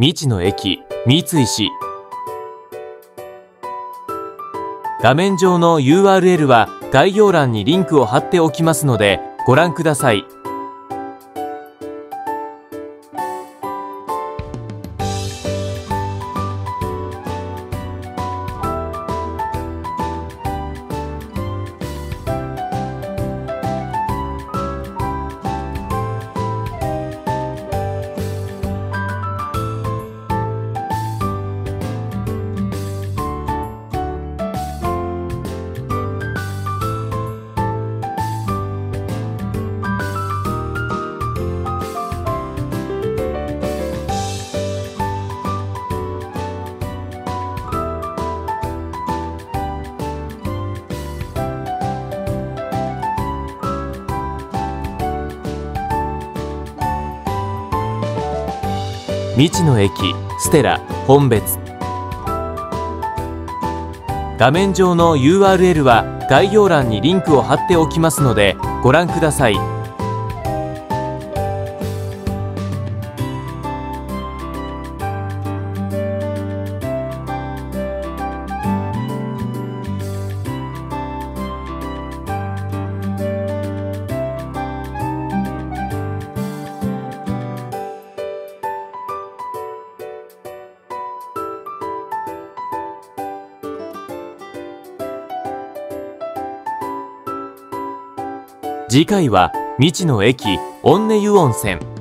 未知の駅三井市。画面上の URL は概要欄にリンクを貼っておきますのでご覧ください。未知の駅ステラ本別。画面上の URL は概要欄にリンクを貼っておきますのでご覧ください。次回は未知の駅オンネ湯温泉。